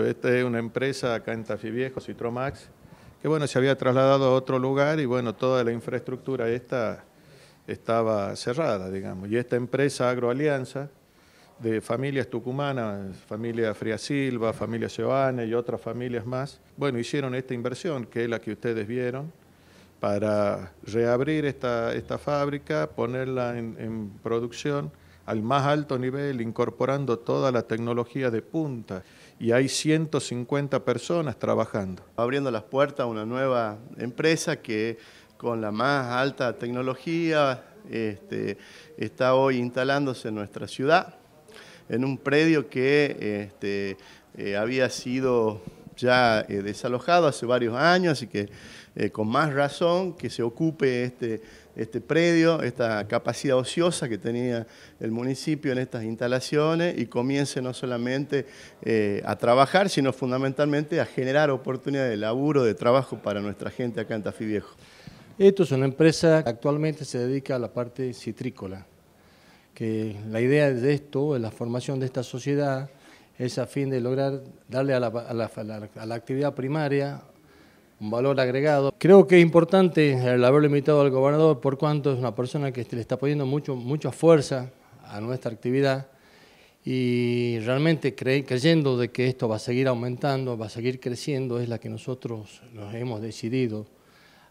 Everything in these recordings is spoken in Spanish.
proyecto. Esta es una empresa acá en Tafí Viejo, Citromax, que bueno, se había trasladado a otro lugar y bueno, toda la infraestructura esta estaba cerrada, digamos. Y esta empresa Agroalianza, de familias tucumanas, familia Fría Silva, familia Giovanni y otras familias más, bueno, hicieron esta inversión, que es la que ustedes vieron, para reabrir esta fábrica, ponerla en producción al más alto nivel, incorporando toda la tecnología de punta. Y hay 150 personas trabajando. Abriendo las puertas a una nueva empresa que con la más alta tecnología está hoy instalándose en nuestra ciudad, en un predio que había sido ya desalojado hace varios años, así que con más razón que se ocupe este predio, esta capacidad ociosa que tenía el municipio en estas instalaciones y comience no solamente a trabajar, sino fundamentalmente a generar oportunidades de laburo, de trabajo para nuestra gente acá en Tafí Viejo. Esto es una empresa que actualmente se dedica a la parte citrícola, que la idea de esto, la formación de esta sociedad, es a fin de lograr darle a la actividad primaria un valor agregado. Creo que es importante el haberlo invitado al gobernador, por cuanto es una persona que le está poniendo mucha fuerza a nuestra actividad y realmente creyendo de que esto va a seguir aumentando, va a seguir creciendo, es la que nosotros nos hemos decidido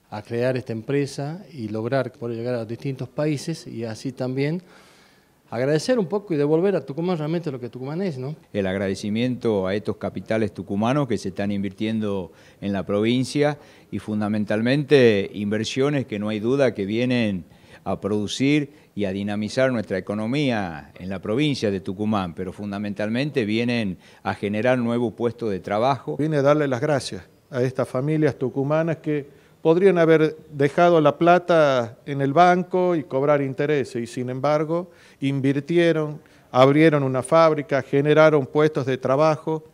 a crear esta empresa y lograr poder llegar a distintos países y así también agradecer un poco y devolver a Tucumán realmente lo que Tucumán es, ¿no? El agradecimiento a estos capitales tucumanos que se están invirtiendo en la provincia y fundamentalmente inversiones que no hay duda que vienen a producir y a dinamizar nuestra economía en la provincia de Tucumán, pero fundamentalmente vienen a generar nuevos puestos de trabajo. Vine a darle las gracias a estas familias tucumanas que podrían haber dejado la plata en el banco y cobrar intereses, y sin embargo invirtieron, abrieron una fábrica, generaron puestos de trabajo,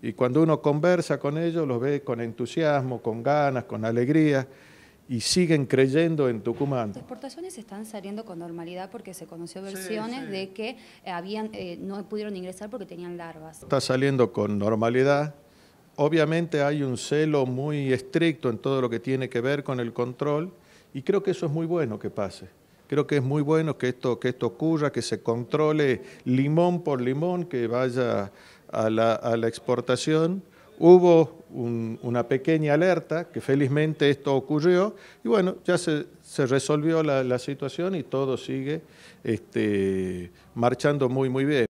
y cuando uno conversa con ellos los ve con entusiasmo, con ganas, con alegría, y siguen creyendo en Tucumán. Las exportaciones están saliendo con normalidad porque se conoció versiones de que habían, no pudieron ingresar porque tenían larvas. Está saliendo con normalidad. Obviamente hay un celo muy estricto en todo lo que tiene que ver con el control y creo que eso es muy bueno que pase. Creo que es muy bueno que esto ocurra, que se controle limón por limón, que vaya a la exportación. Hubo una pequeña alerta, que felizmente esto ocurrió, y bueno, ya se resolvió la situación y todo sigue marchando muy bien.